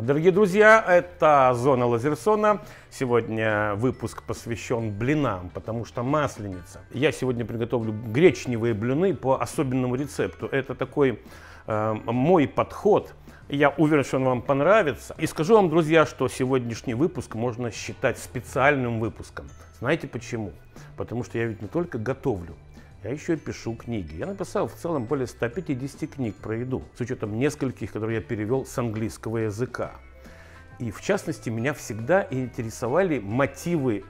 Дорогие друзья, это «Зона Лазерсона». Сегодня выпуск посвящен блинам, потому что масленица. Я сегодня приготовлю гречневые блины по особенному рецепту. Это такой мой подход. Я уверен, что он вам понравится. И скажу вам, друзья, что сегодняшний выпуск можно считать специальным выпуском. Знаете почему? Потому что я ведь не только готовлю. Я еще и пишу книги. Я написал в целом более 150 книг про еду, с учетом нескольких, которые я перевел с английского языка. И в частности, меня всегда интересовали мотивы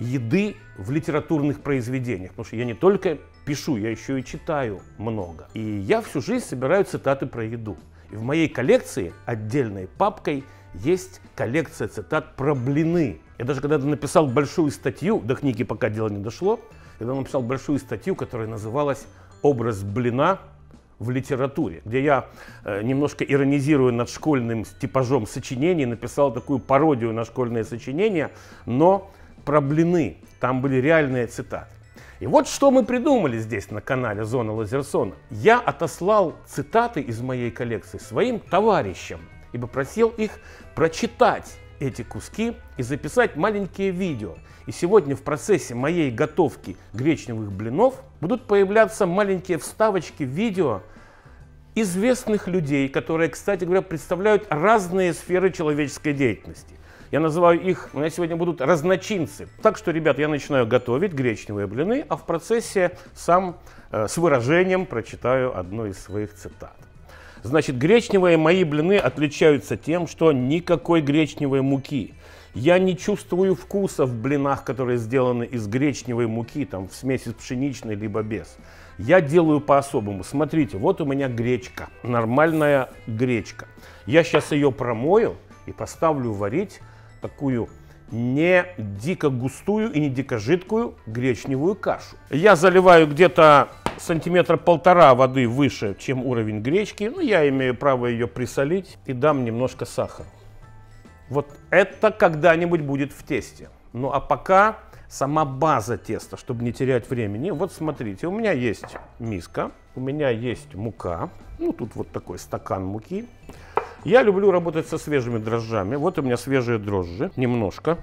еды в литературных произведениях, потому что я не только пишу, я еще и читаю много. И я всю жизнь собираю цитаты про еду. И в моей коллекции отдельной папкой есть коллекция цитат про блины. Я даже когда-то написал большую статью, до книги пока дело не дошло, когда он написал большую статью, которая называлась «Образ блина в литературе», где я, немножко иронизируя над школьным типажом сочинений, написал такую пародию на школьные сочинения, но про блины. Там были реальные цитаты. И вот что мы придумали здесь на канале «Зона Лазерсона». Я отослал цитаты из моей коллекции своим товарищам и попросил их прочитать эти куски и записать маленькие видео. И сегодня в процессе моей готовки гречневых блинов будут появляться маленькие вставочки видео известных людей, которые, кстати говоря, представляют разные сферы человеческой деятельности. Я называю их, у меня сегодня будут разночинцы. Так что, ребят, я начинаю готовить гречневые блины, а в процессе сам с выражением прочитаю одну из своих цитат. Значит, гречневые мои блины отличаются тем, что никакой гречневой муки. Я не чувствую вкуса в блинах, которые сделаны из гречневой муки, там, в смеси с пшеничной, либо без. Я делаю по-особому. Смотрите, вот у меня гречка, нормальная гречка. Я сейчас ее промою и поставлю варить такую не дико густую и не дико жидкую гречневую кашу. Я заливаю где-то сантиметра полтора воды выше, чем уровень гречки. Ну, я имею право ее присолить и дам немножко сахара. Вот это когда-нибудь будет в тесте. Ну, а пока сама база теста, чтобы не терять времени. Вот смотрите, у меня есть миска, у меня есть мука. Ну, тут вот такой стакан муки. Я люблю работать со свежими дрожжами. Вот у меня свежие дрожжи, немножко.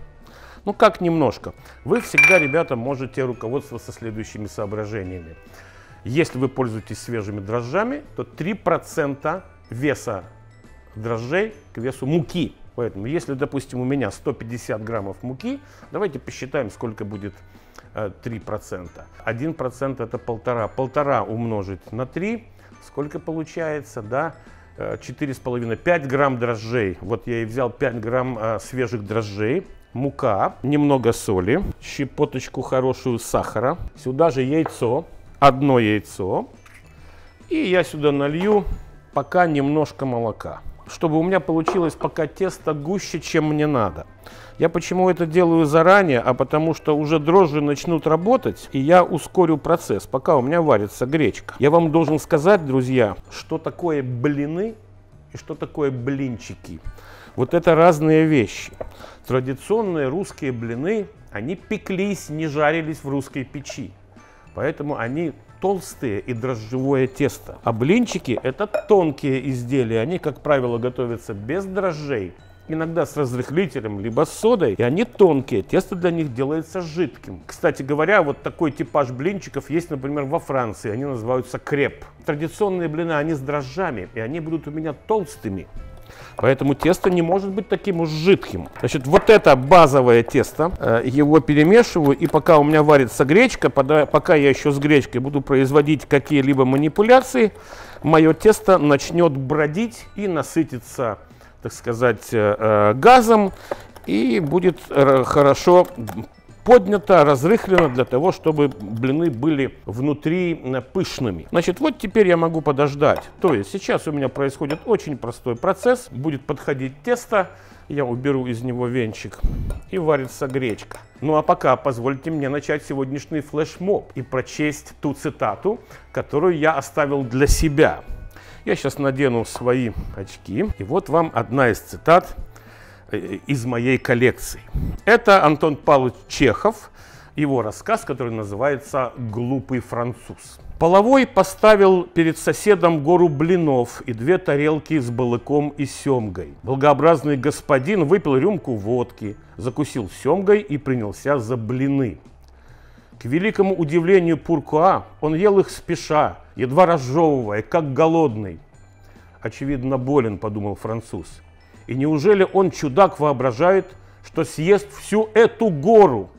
Ну, как немножко? Вы всегда, ребята, можете руководствоваться следующими соображениями. Если вы пользуетесь свежими дрожжами, то 3% веса дрожжей к весу муки. Поэтому, если, допустим, у меня 150 граммов муки, давайте посчитаем, сколько будет 3%. 1% это 1,5. 1,5 умножить на 3. Сколько получается, да? 4,5, 5 грамм дрожжей. Вот я и взял 5 грамм свежих дрожжей. Мука, немного соли, щепоточку хорошую сахара. Сюда же яйцо. Одно яйцо, и я сюда налью пока немножко молока, чтобы у меня получилось пока тесто гуще, чем мне надо. Я почему это делаю заранее, а потому что уже дрожжи начнут работать, и я ускорю процесс, пока у меня варится гречка. Я вам должен сказать, друзья, что такое блины и что такое блинчики. Вот это разные вещи. Традиционные русские блины, они пеклись, не жарились в русской печи. Поэтому они толстые и дрожжевое тесто. А блинчики – это тонкие изделия. Они, как правило, готовятся без дрожжей, иногда с разрыхлителем, либо с содой. И они тонкие, тесто для них делается жидким. Кстати говоря, вот такой типаж блинчиков есть, например, во Франции. Они называются креп. Традиционные блины, они с дрожжами, и они будут у меня толстыми. Поэтому тесто не может быть таким уж жидким. Значит, вот это базовое тесто, его перемешиваю, и пока у меня варится гречка, пока я еще с гречкой буду производить какие-либо манипуляции, мое тесто начнет бродить и насытится, так сказать, газом, и будет хорошо поднято, разрыхлено для того, чтобы блины были внутри пышными. Значит, вот теперь я могу подождать. То есть сейчас у меня происходит очень простой процесс. Будет подходить тесто, я уберу из него венчик, и варится гречка. Ну а пока позвольте мне начать сегодняшний флешмоб и прочесть ту цитату, которую я оставил для себя. Я сейчас надену свои очки, и вот вам одна из цитат из моей коллекции. Это Антон Павлович Чехов, его рассказ, который называется «Глупый француз». Половой поставил перед соседом гору блинов и две тарелки с балыком и семгой. Благообразный господин выпил рюмку водки, закусил семгой и принялся за блины. К великому удивлению Пуркуа он ел их спеша, едва разжевывая, как голодный. «Очевидно, болен», — подумал француз. «И неужели он, чудак, воображает, что съест всю эту гору?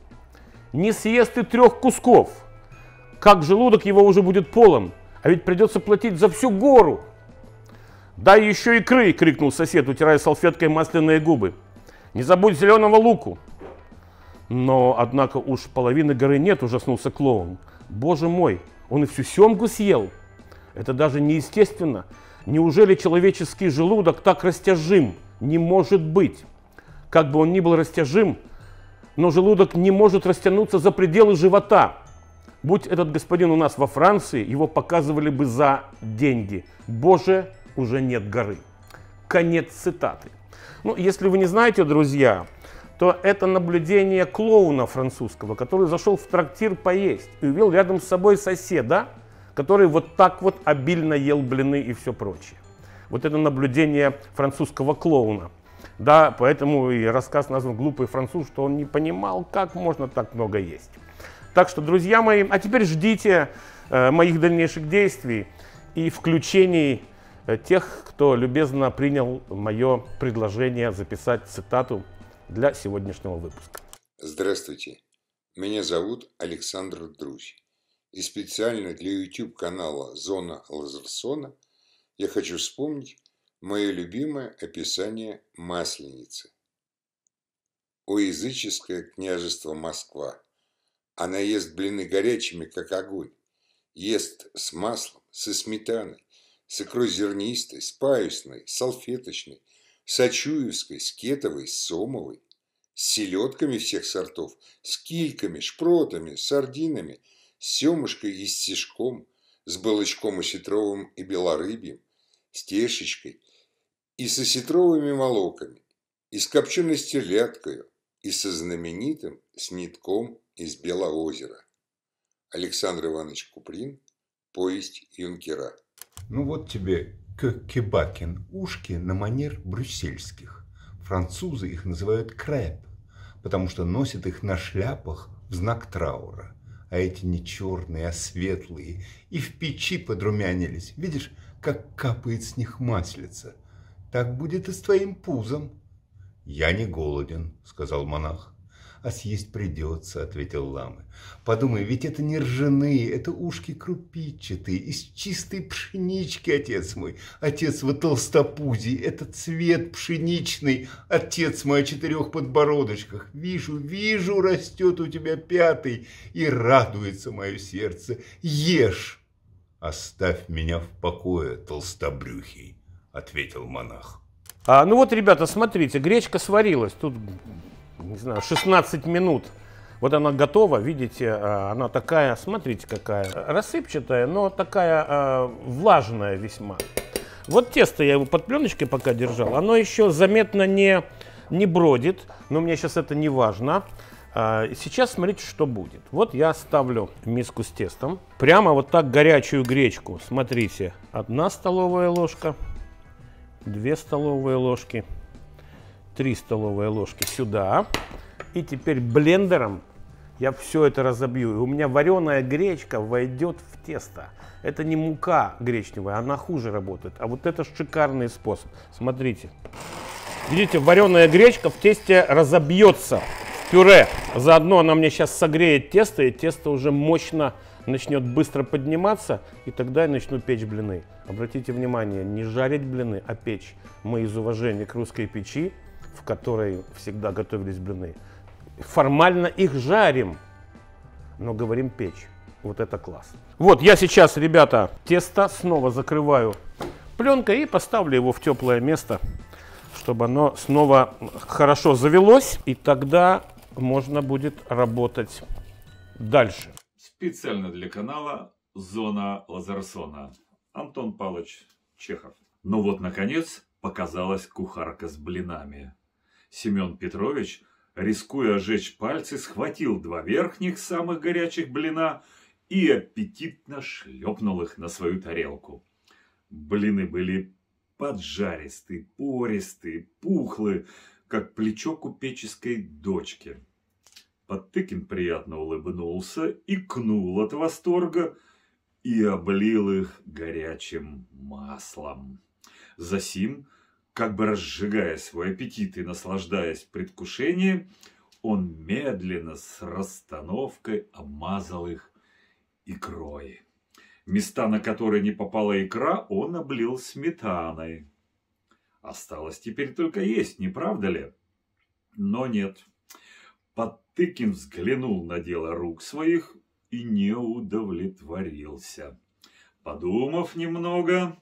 Не съест и трех кусков! Как желудок его уже будет полон, а ведь придется платить за всю гору!» «Дай еще икры!» — крикнул сосед, утирая салфеткой масляные губы. «Не забудь зеленого луку!» «Но, однако, уж половины горы нет», — ужаснулся клоун. «Боже мой, он и всю семгу съел! Это даже неестественно! Неужели человеческий желудок так растяжим? Не может быть! Как бы он ни был растяжим, но желудок не может растянуться за пределы живота! Будь этот господин у нас во Франции, его показывали бы за деньги. Боже, уже нет горы». Конец цитаты. Ну, если вы не знаете, друзья, то это наблюдение клоуна французского, который зашел в трактир поесть и увидел рядом с собой соседа, который вот так вот обильно ел блины и все прочее. Вот это наблюдение французского клоуна. Да, поэтому и рассказ назван «Глупый француз», что он не понимал, как можно так много есть. Так что, друзья мои, а теперь ждите моих дальнейших действий и включений тех, кто любезно принял мое предложение записать цитату для сегодняшнего выпуска. Здравствуйте, меня зовут Александр Друзь. И специально для YouTube-канала «Зона Лазерсона» я хочу вспомнить мое любимое описание Масленицы. «О языческое княжество Москва! Она ест блины горячими, как огонь. Ест с маслом, со сметаной, с икрой зернистой, с паюсной, салфеточной, сочуевской, с кетовой, с сомовой, с селедками всех сортов, с кильками, шпротами, сардинами, с семушкой и стежком, с балычком осетровым и белорыбьем, с тешечкой и с осетровыми молоками, и с копченой стерляткою, и со знаменитым снитком из Белого озера». Александр Иванович Куприн. Повесть юнкера. Ну вот тебе Кёккебакин. Ушки на манер брюссельских. Французы их называют крэп, потому что носят их на шляпах в знак траура. А эти не черные, а светлые. И в печи подрумянились. Видишь, как капает с них маслица. Так будет и с твоим пузом. «Я не голоден», — сказал монах. «А съесть придется», — ответил ламы. «Подумай, ведь это не ржаные, это ушки крупичатые, из чистой пшенички, отец мой. Отец во толстопузий, это цвет пшеничный, отец мой, о четырех подбородочках. Вижу, вижу, растет у тебя пятый, и радуется мое сердце. Ешь!» «Оставь меня в покое, толстобрюхий», — ответил монах. Ну вот, ребята, смотрите, гречка сварилась, тут... не знаю, 16 минут. Вот она готова, видите, она такая, смотрите, какая рассыпчатая, но такая влажная весьма. Вот тесто я его под пленочкой пока держал, оно еще заметно не бродит, но мне сейчас это не важно. Сейчас смотрите, что будет. Вот я ставлю миску с тестом, прямо вот так горячую гречку, смотрите, 1 столовая ложка, 2 столовые ложки. 3 столовые ложки сюда. И теперь блендером я все это разобью. И у меня вареная гречка войдет в тесто. Это не мука гречневая, она хуже работает. А вот это шикарный способ. Смотрите. Видите, вареная гречка в тесте разобьется в пюре. Заодно она мне сейчас согреет тесто, и тесто уже мощно начнет быстро подниматься, и тогда я начну печь блины. Обратите внимание, не жарить блины, а печь. Мы из уважения к русской печи, в которой всегда готовились блины, формально их жарим, но говорим печь. Вот это класс. Вот я сейчас, ребята, тесто снова закрываю пленкой и поставлю его в теплое место, чтобы оно снова хорошо завелось, и тогда можно будет работать дальше. Специально для канала «Зона Лазерсона». Антон Павлович Чехов. Ну вот, наконец, показалась кухарка с блинами. Семен Петрович, рискуя ожечь пальцы, схватил 2 верхних, самых горячих блина и аппетитно шлепнул их на свою тарелку. Блины были поджаристые, пористые, пухлые, как плечо купеческой дочки. Потыкин приятно улыбнулся, икнул от восторга и облил их горячим маслом. Засим, как бы разжигая свой аппетит и наслаждаясь предвкушением, он медленно с расстановкой обмазал их икрой. Места, на которые не попала икра, он облил сметаной. Осталось теперь только есть, не правда ли? Но нет. Потыкин взглянул на дело рук своих и не удовлетворился. Подумав немного,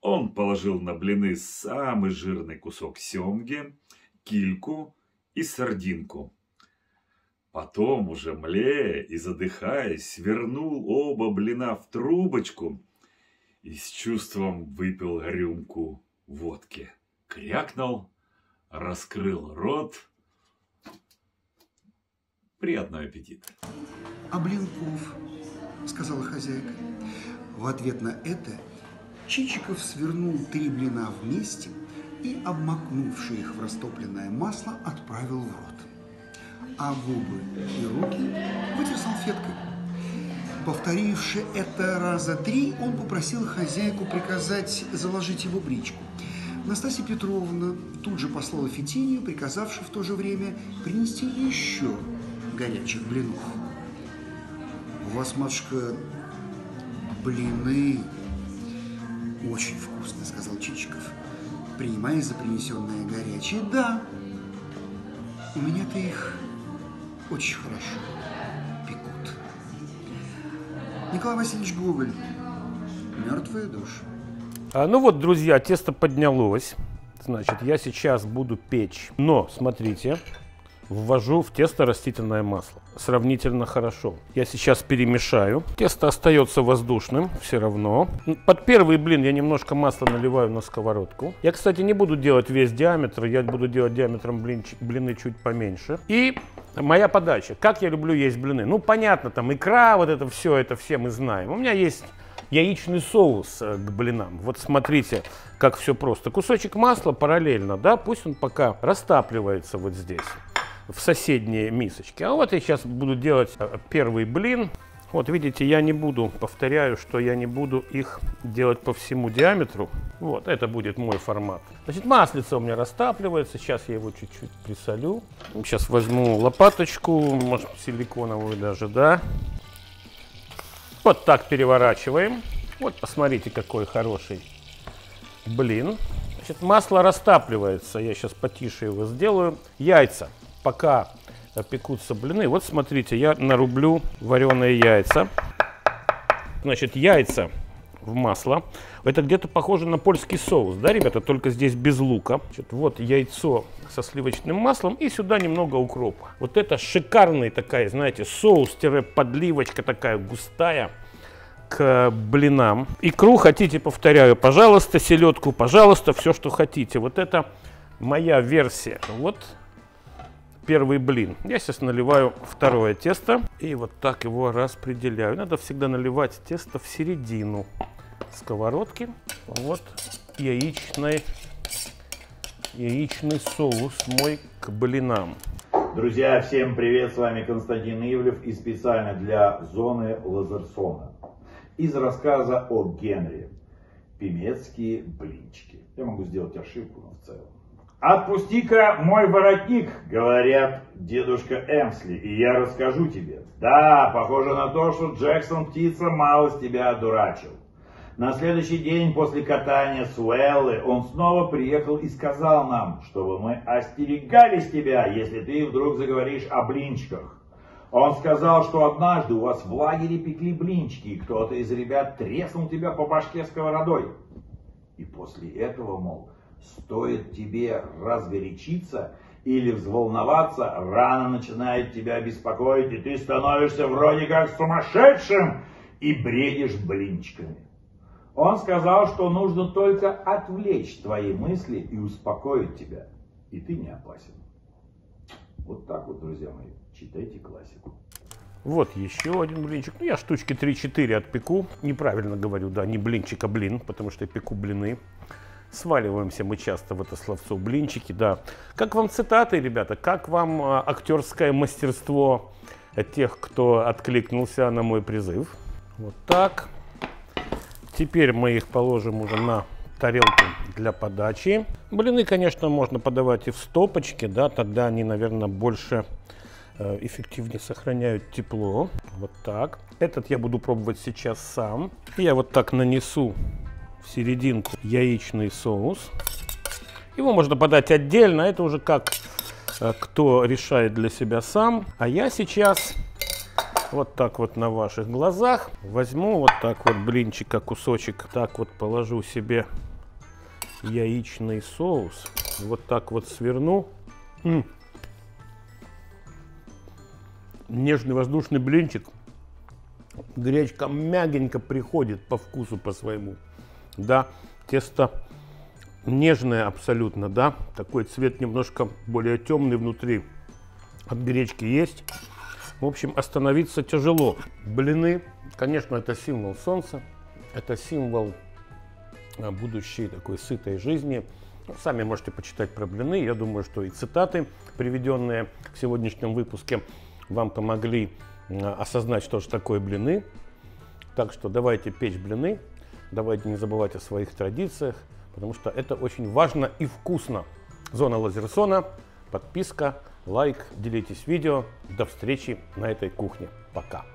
он положил на блины самый жирный кусок семги, кильку и сардинку. Потом, уже млея и задыхаясь, свернул оба блина в трубочку и с чувством выпил рюмку водки. Крякнул, раскрыл рот. Приятного аппетита. А блинков, сказала хозяйка. В ответ на это Чичиков свернул 3 блина вместе и, обмакнувши их в растопленное масло, отправил в рот. А губы и руки вытер салфеткой. Повторивши это раза 3, он попросил хозяйку приказать заложить его бричку. Настасья Петровна тут же послала Фитинию, приказавши в то же время принести еще горячих блинов. У вас, матушка, блины очень вкусно, сказал Чичиков, принимая за принесенное горячее. Да, у меня-то их очень хорошо пекут. Николай Васильевич Гоголь, мертвые души. Ну вот, друзья, тесто поднялось. Значит, я сейчас буду печь. Но, смотрите, ввожу в тесто растительное масло. Сравнительно хорошо. Я сейчас перемешаю. Тесто остается воздушным все равно. Под первый блин я немножко масла наливаю на сковородку. Я, кстати, не буду делать весь диаметр. Я буду делать диаметром блины чуть поменьше. И моя подача. Как я люблю есть блины? Ну, понятно, там икра, вот это все мы знаем. У меня есть яичный соус к блинам. Вот смотрите, как все просто. Кусочек масла параллельно, да, пусть он пока растапливается вот здесь, в соседние мисочки. А вот я сейчас буду делать первый блин. Вот видите, я не буду, повторяю, что я не буду их делать по всему диаметру. Вот, это будет мой формат. Значит, маслица у меня растапливается. Сейчас я его чуть-чуть присолю. Сейчас возьму лопаточку, может, силиконовую даже, да. Вот так переворачиваем. Вот, посмотрите, какой хороший блин. Значит, масло растапливается. Я сейчас потише его сделаю. Яйца. Пока пекутся блины, вот смотрите, я нарублю вареные яйца. Значит, яйца в масло. Это где-то похоже на польский соус, да, ребята? Только здесь без лука. Значит, вот яйцо со сливочным маслом и сюда немного укропа. Вот это шикарный такой, знаете, соус-подливочка такая густая к блинам. Икру хотите, повторяю, пожалуйста, селедку, пожалуйста, все, что хотите. Вот это моя версия. Вот. Первый блин. Я сейчас наливаю второе тесто и вот так его распределяю. Надо всегда наливать тесто в середину сковородки. Вот яичный соус мой к блинам. Друзья, всем привет! С вами Константин Ивлев и специально для зоны Лазерсона из рассказа о Генри. Пимецкие блинчики. Я могу сделать ошибку, но в целом. Отпусти-ка мой воротник, говорят дедушка Эмсли, и я расскажу тебе. Да, похоже на то, что Джексон птица малость тебя одурачил. На следующий день после катания с Уэллы он снова приехал и сказал нам, чтобы мы остерегались тебя, если ты вдруг заговоришь о блинчиках. Он сказал, что однажды у вас в лагере пекли блинчики, и кто-то из ребят треснул тебя по башке сковородой. И после этого, мол, стоит тебе разгорячиться или взволноваться, рана начинает тебя беспокоить, и ты становишься вроде как сумасшедшим и бредишь блинчиками. Он сказал, что нужно только отвлечь твои мысли и успокоить тебя, и ты не опасен. Вот так вот, друзья мои, читайте классику. Вот еще один блинчик. Ну, я штучки 3-4 отпеку. Неправильно говорю, да, не блинчик, а блин, потому что я пеку блины. Сваливаемся мы часто в это словцо блинчики, да. Как вам цитаты, ребята? Как вам актерское мастерство тех, кто откликнулся на мой призыв? Вот так. Теперь мы их положим уже на тарелку для подачи. Блины, конечно, можно подавать и в стопочке, да, тогда они, наверное, больше эффективнее сохраняют тепло. Вот так. Этот я буду пробовать сейчас сам. Я вот так нанесу в серединку яичный соус. Его можно подать отдельно, это уже как кто решает для себя сам. А я сейчас вот так вот на ваших глазах возьму вот так вот блинчика, кусочек, так вот положу себе яичный соус, вот так вот сверну. Нежный воздушный блинчик, гречка мягенько приходит по вкусу по своему, да, тесто нежное абсолютно, да, такой цвет немножко более темный внутри от гречки есть. В общем, остановиться тяжело. Блины, конечно, это символ солнца, это символ будущей такой сытой жизни. Сами можете почитать про блины. Я думаю, что и цитаты, приведенные в сегодняшнем выпуске, вам помогли осознать, что же такое блины. Так что давайте печь блины, давайте не забывать о своих традициях, потому что это очень важно и вкусно. Зона Лазерсона, подписка, лайк, делитесь видео. До встречи на этой кухне. Пока.